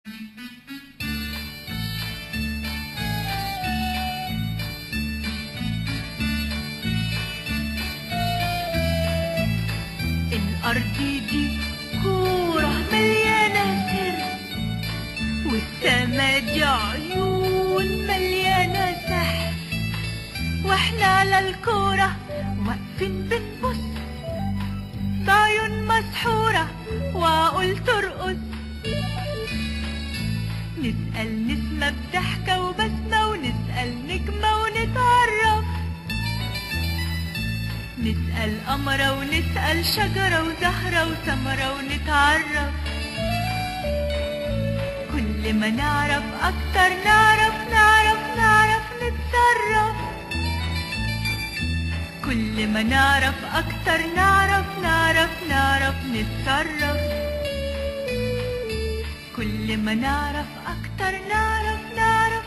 الأرض دي كورة مليانة سر، والسما دي عيون مليانة سحر، واحنا على الكورة واقفين بنبص بعيون مسحورة وعقول ترقص. نسأل نسمة بضحكة وبسمة، ونسأل نجمة ونتعرف، نسأل قمرة ونسأل شجرة وزهرة وثمرة ونتعرف. كل ما نعرف أكتر نعرف نتصرف، كل ما نعرف أكتر نعرف نتصرف، كل ما نعرف أكتر نعرف